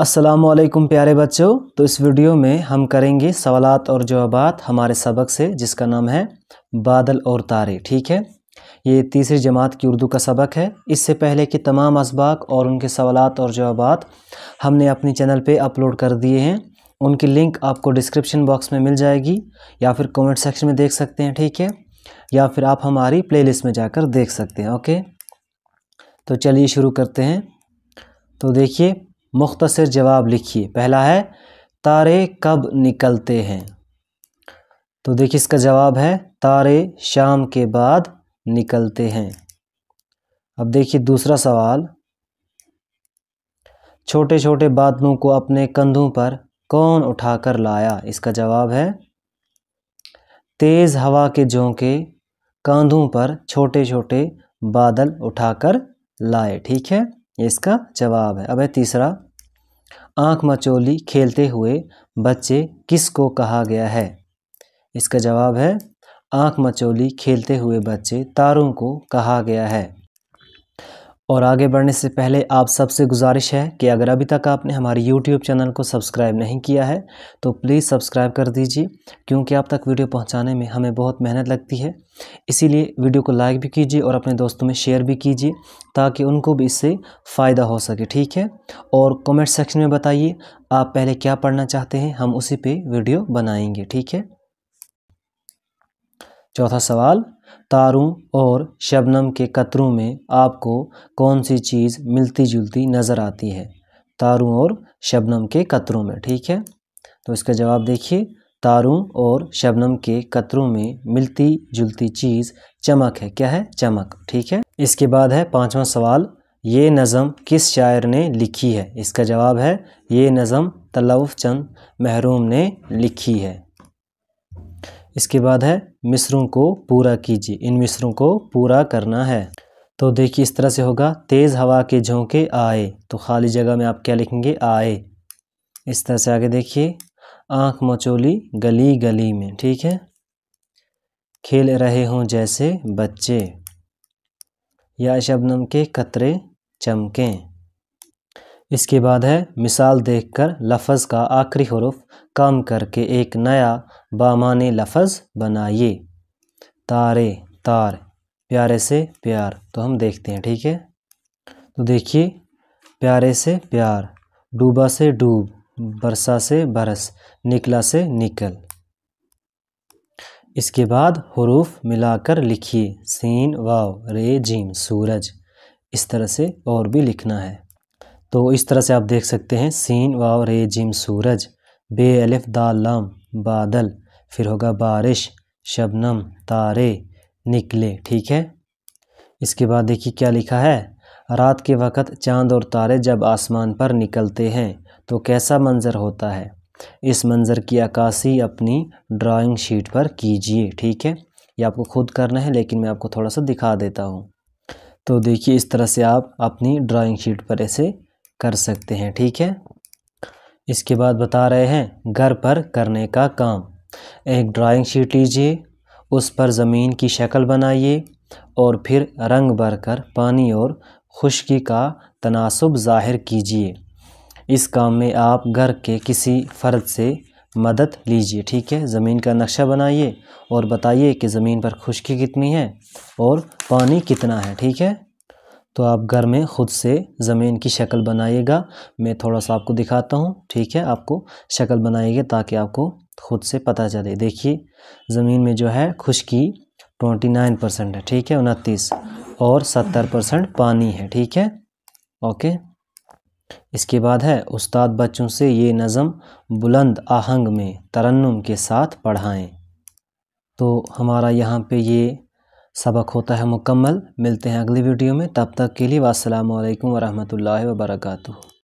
अस्सलामुअलैकुम प्यारे बच्चों। तो इस वीडियो में हम करेंगे सवालात और जवाबात हमारे सबक से, जिसका नाम है बादल और तारे। ठीक है, ये तीसरी जमात की उर्दू का सबक है। इससे पहले के तमाम असबाक और उनके सवालात और जवाबात हमने अपने चैनल पे अपलोड कर दिए हैं। उनकी लिंक आपको डिस्क्रिप्शन बॉक्स में मिल जाएगी, या फिर कमेंट सेक्शन में देख सकते हैं। ठीक है, या फिर आप हमारी प्लेलिस्ट में जाकर देख सकते हैं। ओके, तो चलिए शुरू करते हैं। तो देखिए, मुख्तसर जवाब लिखिए। पहला है, तारे कब निकलते हैं? तो देखिए, इसका जवाब है तारे शाम के बाद निकलते हैं। अब देखिए दूसरा सवाल, छोटे छोटे बादलों को अपने कंधों पर कौन उठाकर लाया? इसका जवाब है तेज़ हवा के झोंके कांधों पर छोटे छोटे बादल उठाकर लाए। ठीक है, ये इसका जवाब है। अब है तीसरा, आँख मचोली खेलते हुए बच्चे किसको कहा गया है? इसका जवाब है आँख मचोली खेलते हुए बच्चे तारों को कहा गया है। और आगे बढ़ने से पहले आप सबसे गुजारिश है कि अगर अभी तक आपने हमारे YouTube चैनल को सब्सक्राइब नहीं किया है तो प्लीज़ सब्सक्राइब कर दीजिए, क्योंकि आप तक वीडियो पहुंचाने में हमें बहुत मेहनत लगती है। इसीलिए वीडियो को लाइक भी कीजिए और अपने दोस्तों में शेयर भी कीजिए, ताकि उनको भी इससे फ़ायदा हो सके। ठीक है, और कमेंट सेक्शन में बताइए आप पहले क्या पढ़ना चाहते हैं, हम उसी पर वीडियो बनाएंगे। ठीक है, चौथा सवाल, तारों और शबनम के कतरों में आपको कौन सी चीज़ मिलती जुलती नज़र आती है? तारों और शबनम के कतरों में। ठीक है, तो इसका जवाब देखिए, तारों और शबनम के कतरों में मिलती जुलती चीज़ चमक है। क्या है? चमक। ठीक है, इसके बाद है पांचवा सवाल, ये नज़म किस शायर ने लिखी है? इसका जवाब है ये नज़म तलौफ चंद महरूम ने लिखी है। इसके बाद है, मिस्रों को पूरा कीजिए। इन मिस्रों को पूरा करना है। तो देखिए, इस तरह से होगा, तेज़ हवा के झोंके आए, तो खाली जगह में आप क्या लिखेंगे? आए। इस तरह से आगे देखिए, आँख मचोली गली गली में। ठीक है, खेल रहे हों जैसे बच्चे, या शबनम के कतरे चमकें। इसके बाद है, मिसाल देखकर लफ्ज़ का आखिरी हुरूफ कम करके एक नया बामाने लफ्ज़ बनाइए। तारे तार, प्यारे से प्यार, तो हम देखते हैं। ठीक है, तो देखिए, प्यारे से प्यार, डूबा से डूब, बरसा से बरस, निकला से निकल। इसके बाद हुरूफ मिलाकर लिखिए, सीन वाव रे जीम सूरज। इस तरह से और भी लिखना है। तो इस तरह से आप देख सकते हैं, सीन वाव रे जिम सूरज, बे अलिफ दाल लाम बादल, फिर होगा बारिश, शबनम तारे, निकले। ठीक है, इसके बाद देखिए क्या लिखा है, रात के वक़्त चांद और तारे जब आसमान पर निकलते हैं तो कैसा मंज़र होता है? इस मंज़र की अक्कासी अपनी ड्राइंग शीट पर कीजिए। ठीक है, ये आपको खुद करना है, लेकिन मैं आपको थोड़ा सा दिखा देता हूँ। तो देखिए, इस तरह से आप अपनी ड्राइंग शीट पर ऐसे कर सकते हैं। ठीक है, इसके बाद बता रहे हैं, घर पर करने का काम। एक ड्राइंग शीट लीजिए, उस पर ज़मीन की शक्ल बनाइए और फिर रंग भरकर पानी और खुश्की का तनासुब ज़ाहिर कीजिए। इस काम में आप घर के किसी फ़र्द से मदद लीजिए। ठीक है, ज़मीन का नक्शा बनाइए और बताइए कि ज़मीन पर खुश्की कितनी है और पानी कितना है। ठीक है, तो आप घर में ख़ुद से ज़मीन की शक्ल बनाइएगा। मैं थोड़ा सा आपको दिखाता हूँ। ठीक है, आपको शक्ल बनाइएगा ताकि आपको ख़ुद से पता चले। देखिए, ज़मीन में जो है खुश्की 29% है। ठीक है, 29 और 70% पानी है। ठीक है, ओके। इसके बाद है, उस्ताद बच्चों से ये नज़म बुलंद आहंग में तरन्नुम के साथ पढ़ाएँ। तो हमारा यहाँ पे ये सबक होता है मुकम्मल। मिलते हैं अगली वीडियो में, तब तक के लिए वास्सलामु अलैकुम वरहमतुल्लाहि वबरकातुहू।